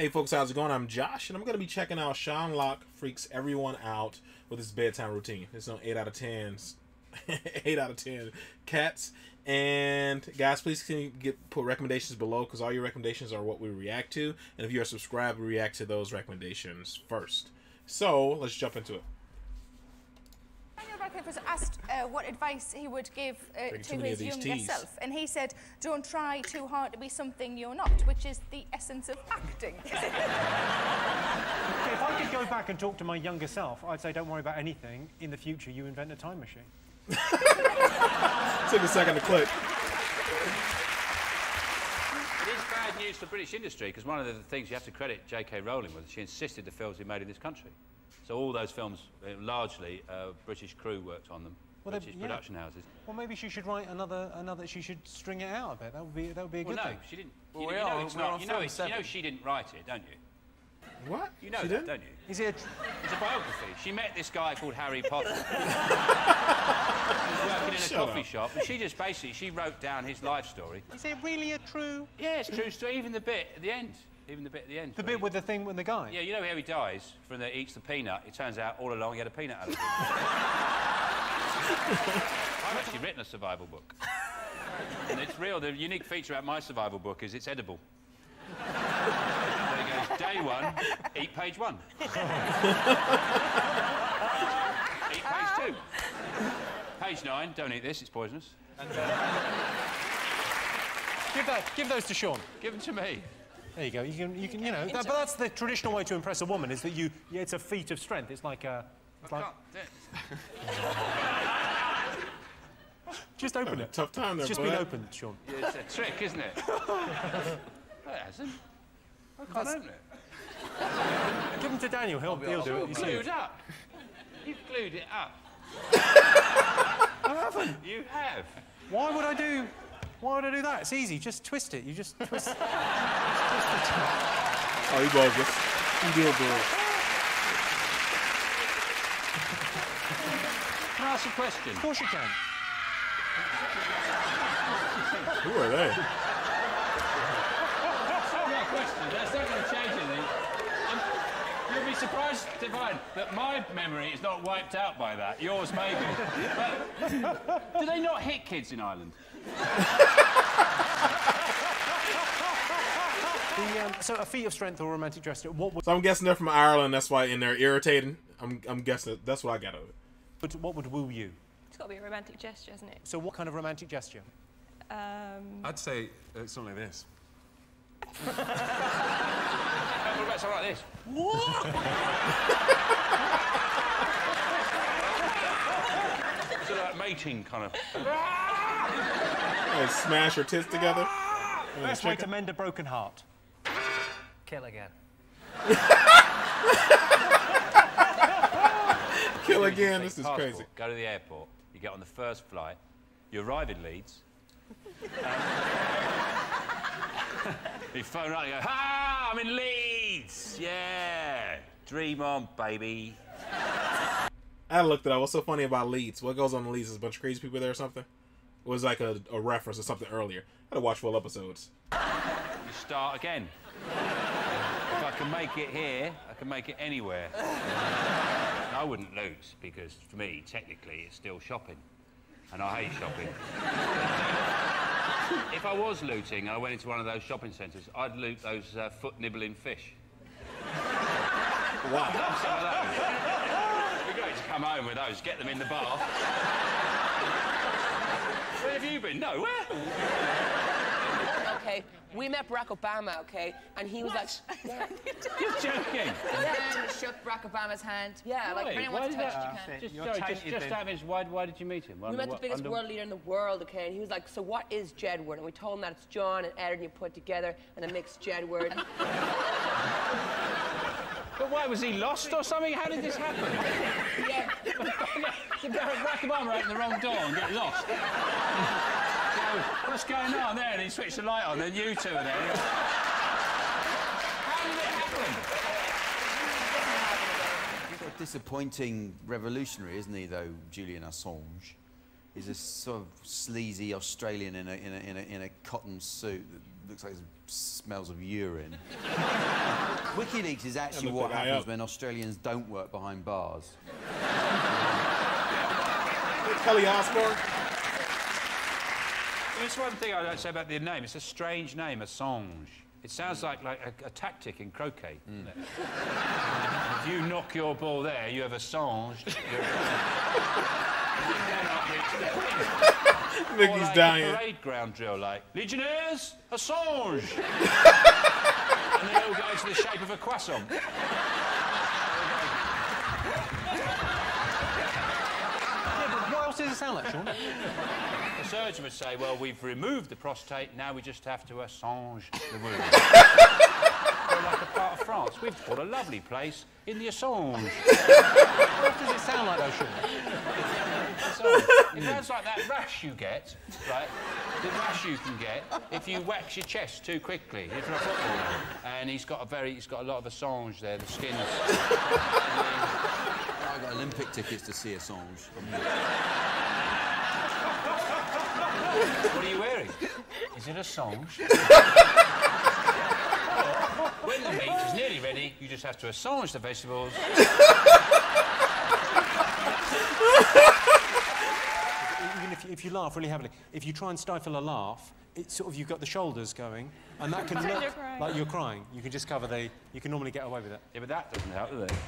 Hey folks, how's it going? I'm Josh, and I'm going to be checking out Sean Lock Freaks Everyone Out with his bedtime routine. It's on 8 out of 10, 8 out of 10 Cats. And guys, please can you put recommendations below, because all your recommendations are what we react to. And if you are subscribed, we react to those recommendations first. So let's jump into it. Daniel Radcliffe was asked what advice he would give to his younger self, and he said, "Don't try too hard to be something you're not, which is the essence of acting." Okay, if I could go back and talk to my younger self, I'd say, "Don't worry about anything. In the future, you invent a time machine." Took a second to click. It is bad news for British industry, because one of the things you have to credit J.K. Rowling with, she insisted the films were made in this country. So all those films, largely British crew worked on them, well, British production houses. Well, maybe she should write another. She should string it out a bit. That would be a good thing. No, she didn't. Well, you know she didn't write it, don't you? What? You know she didn't? Don't you? It's a biography. She met this guy called Harry Potter. He was working in a coffee shop, and she just basically wrote down his life story. Is it really a true? Yeah, it's true story. Even the bit at the end. The bit with the thing when the guy. Yeah, you know how he dies from the eats the peanut. It turns out all along he had a peanut allergy. I've actually written a survival book, and it's real. The unique feature about my survival book is it's edible. There goes day one, eat page one. Eat page two. Page 9, don't eat this. It's poisonous. And, give those to Sean. Give them to me. There you go. You can, you know. That, but that's the traditional way to impress a woman, is that you. Yeah, it's a feat of strength. It's like a. It's like... Just open it. Tough time there, it's just been opened, Sean. Yeah, it's a trick, isn't it? No, it hasn't. I can't open it. Give them to Daniel. He'll do it. You've glued up. You've glued it up. I haven't. You have. Why would I do? Why would I do that? It's easy. Just twist it. You just twist it. Oh, you guys just... You do it. Can I ask a question? Of course you can. Who are they? That's not my question. That's not going to change anything. You'll be surprised to find that my memory is not wiped out by that. Yours may be. But do they not hit kids in Ireland? So a feat of strength or romantic dress. So I'm guessing they're from Ireland. That's why they're irritating. I'm guessing that's what I got out of it. But what would woo you? It's got to be a romantic gesture, isn't it? So what kind of romantic gesture? I'd say something like this. What about something like this? What? Sort of like mating kind of. And smash her tits together. Best way to mend a broken heart. Kill again. Kill again. This is crazy. Go to the airport. You get on the first flight. You arrive in Leeds. You phone up. You go, "Ah, I'm in Leeds. Yeah, dream on, baby." I looked it up. What's so funny about Leeds? What goes on in Leeds? There's a bunch of crazy people there or something. It was like a reference or something earlier. I had to watch full episodes. You start again. If I can make it here, I can make it anywhere. I wouldn't lose, because for me, technically, it's still shopping. And I hate shopping. If I was looting and I went into one of those shopping centres, I'd loot those foot-nibbling fish. Wow. I'd love some of those. It'd be great to come home with those, get them in the bar. Where have you been? Nowhere. Okay, we met Barack Obama, okay, and he was like... Yeah. You're joking. Yeah, shook Barack Obama's hand. Yeah, like, if anyone's touched, you can. Why did you meet him? We met the biggest world leader in the world, okay, and he was like, "So what is Jedward?" And we told him that it's John and Edward, and you put together, and it makes Jedward. But why, was he lost or something? How did this happen? Yeah. Barack Obama opened the wrong door and got lost. What's going on there? And he switched the light on, then you two are there. How did it happen? He's a disappointing revolutionary, isn't he, though, Julian Assange? He's a sort of sleazy Australian in a cotton suit that looks like it smells of urine. WikiLeaks is actually what happens when Australians don't work behind bars. It's Kelly Osbourne. There's one thing I'd like to say about the name. It's a strange name, Assange. It sounds like a tactic in croquet. Mm. Doesn't it? If you knock your ball there, you have Assange. Mickey's like dying. A parade ground drill, like Legionnaires, Assange. And they all go into the shape of a croissant. Does it sound like, Sean? The surgeon would say, well, we've removed the prostate, now we just have to assange the wound. We're like a part of France. We've got a lovely place in the Assange. What does it sound like, though, Sean? It sounds like that rash you get, right? The rash you can get if you wax your chest too quickly, if you're a footballer. And he's got a lot of Assange there, the skin's... I got Olympic tickets to see Assange. What are you wearing? Is it Assange? When the meat is nearly ready, you just have to assange the vegetables. Even if you laugh really heavily, if you try and stifle a laugh, it's sort of you've got the shoulders going, and that can look like you're crying. You can just cover the... You can normally get away with it. Yeah, but that doesn't help, does it?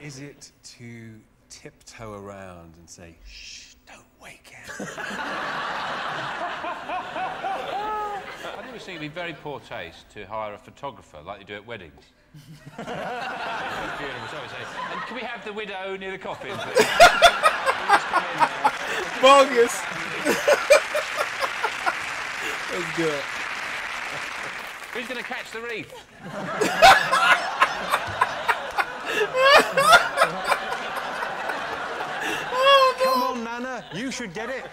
Is it to tiptoe around and say, shh, don't wake him? I think we think it'd be very poor taste to hire a photographer like you do at weddings. And can we have the widow near the coffin, please? Bogus! Let's do it. Who's going to catch the reef? Come on, Nana, you should get it.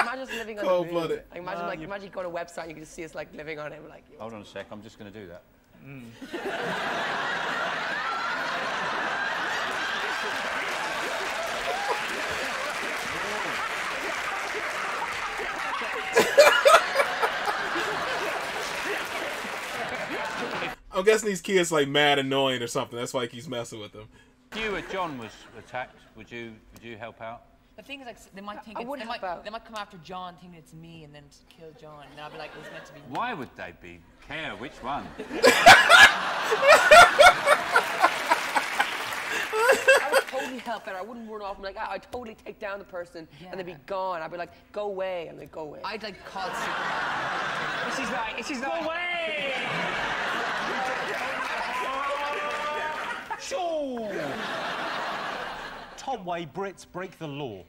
Imagine us living on the moon. Like, imagine you go on a website and you can just see us like living on it. We're like, hold on a sec, I'm just going to do that. Mm. I'm guessing these kids like mad annoying or something. That's why he keeps messing with them. If you or John was attacked, would you help out? The thing is, like, they might think they might come after John, thinking it's me, and then kill John. And I'll be like, it's meant to be me. Why would they be care which one? I would totally help out. I wouldn't run off. I'm like, I'd totally take down the person, and they'd be gone. I'd be like, go away, and they'd go away. I'd like call. She's like, go away. Sure. Top way Brits break the law.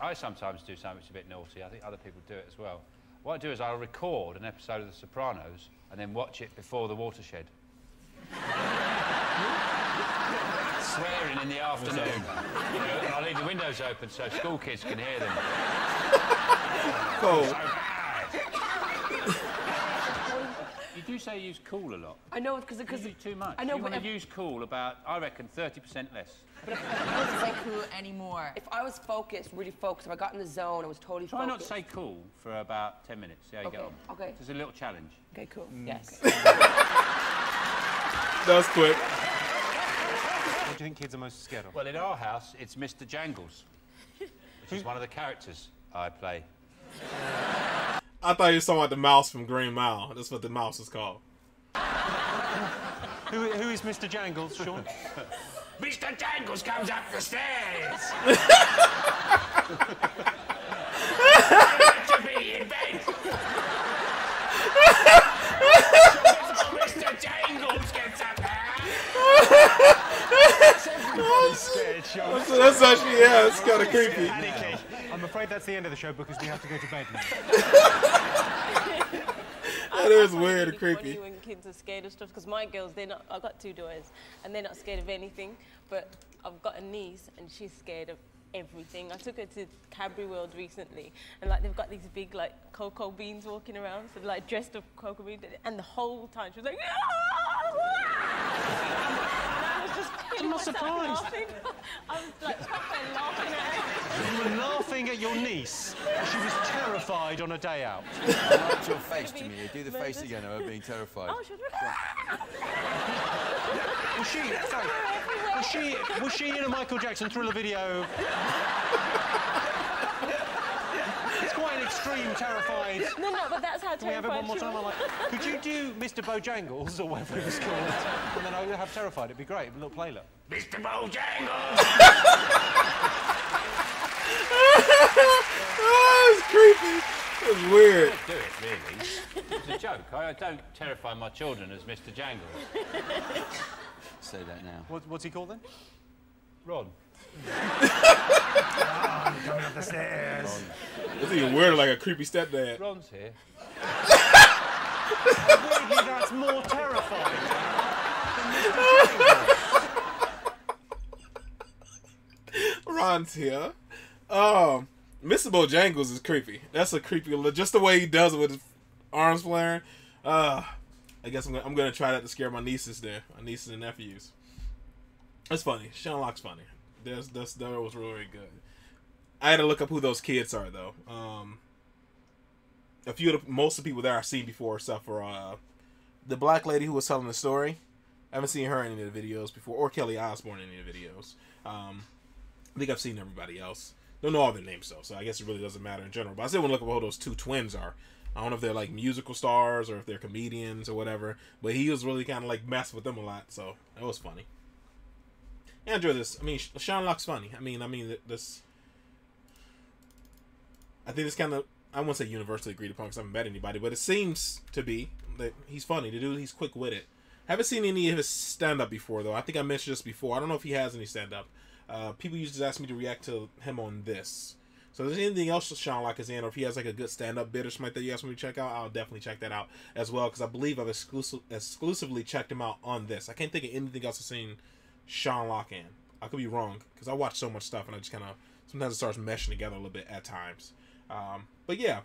I sometimes do something that's a bit naughty. I think other people do it as well. What I do is I'll record an episode of The Sopranos and then watch it before the watershed. Swearing in the afternoon. I'll leave the windows open so school kids can hear them. Cool. So you say you use cool a lot. I know, because it's too much. I know, but use cool about, I reckon, 30% less. But I wouldn't say cool anymore. If I was focused, really focused, if I got in the zone, I was totally focused. Try not to say cool for about 10 minutes. See how you get on. Okay. There's a little challenge. Okay, cool. Mm. Yes. That was quick. What do you think kids are most scared of? Well, in our house, it's Mr. Jangles, which is one of the characters I play. I thought you were talking about the mouse from Green Mile. That's what the mouse is called. Who is Mr. Jangles, Sean? Mr. Jangles comes up the stairs! I want to be in bed! Mr. Jangles gets up there! Oh, scared, Sean. That's actually, yeah, it's kind of creepy. Yeah. I'm afraid that's the end of the show because we have to go to bed now. That is weird and creepy. When kids are scared of stuff, because my girls, they're not. I've got two daughters, and they're not scared of anything. But I've got a niece, and she's scared of everything. I took her to Cadbury World recently, and like they've got these big like cocoa beans walking around, so like dressed up cocoa beans, and the whole time she was like, "Ah!" I was just. I'm not surprised. I was like. at your niece. She was terrified on a day out. That's your face, Jamelia. Do the face again of her being terrified. Oh, she was... Was she in a Michael Jackson Thriller video? It's quite an extreme, terrified... No, no, but that's how terrified Can we have it one more time? I'm like, could you do Mr Bojangles, or whatever it was called? And then I would have terrified. It'd be great. A little playlet. Mr Bojangles! Oh, it's creepy. It was weird. I don't do it, really. It's a joke. I don't terrify my children as Mr. Jangle. Say that now. What's he called then? Ron. Oh, I'm going up the stairs. It's even weirder, like a creepy stepdad. Ron's here. Weirdly, that's more terrifying than Mr. Jangle. Ron's here. Mr. Bojangles is creepy. That's a creepy look. Just the way he does it with his arms flaring. I guess I'm gonna try that to scare my nieces there, my nieces and nephews. That's funny. Sean Lock's funny. That was really good. I had to look up who those kids are though. A few of the, most of the people that I've seen before, except for the black lady who was telling the story. I haven't seen her in any of the videos before, or Kelly Osbourne in any of the videos. I think I've seen everybody else. Don't know all their names though, so I guess it really doesn't matter in general. But I still want to look up who those two twins are. I don't know if they're like musical stars or if they're comedians or whatever. But he was really kind of like messing with them a lot, so that was funny. Yeah, I enjoy this. I mean, Sean Lock's funny. I mean this. I think it's kind of, I won't say universally agreed upon because I haven't met anybody, but it seems to be that he's funny. The dude, he's quick with it. I haven't seen any of his stand up before though. I think I mentioned this before. I don't know if he has any stand up. People used to ask me to react to him on this. So if there's anything else Sean Lock is in, or if he has like a good stand-up bit or something like that you asked me to check out, I'll definitely check that out as well, because I believe I've exclusively checked him out on this. I can't think of anything else I've seen Sean Lock in. I could be wrong, because I watch so much stuff, and I just kind of, sometimes it starts meshing together a little bit at times. But yeah,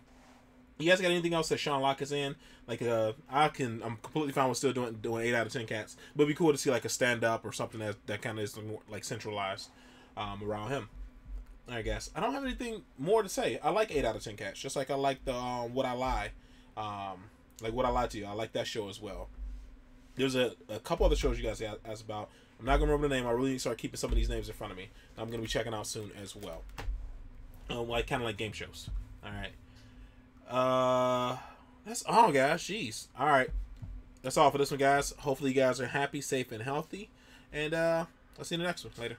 you guys got anything else that Sean Lock is in? Like, I'm completely fine with still doing 8 out of 10 Cats. But it'd be cool to see, like, a stand-up or something that kind of is, more, like, centralized around him. All right, guys. I don't have anything more to say. I like 8 out of 10 Cats. Just like I like the What I Lie. Like, What I Lie to You. I like that show as well. There's a couple other shows you guys asked about. I'm not going to remember the name. I really need to start keeping some of these names in front of me. I'm going to be checking out soon as well. Like, kind of like game shows. All right. That's all, guys. Jeez. All right, that's all for this one, guys. Hopefully you guys are happy, safe, and healthy, and I'll see you in the next one. Later.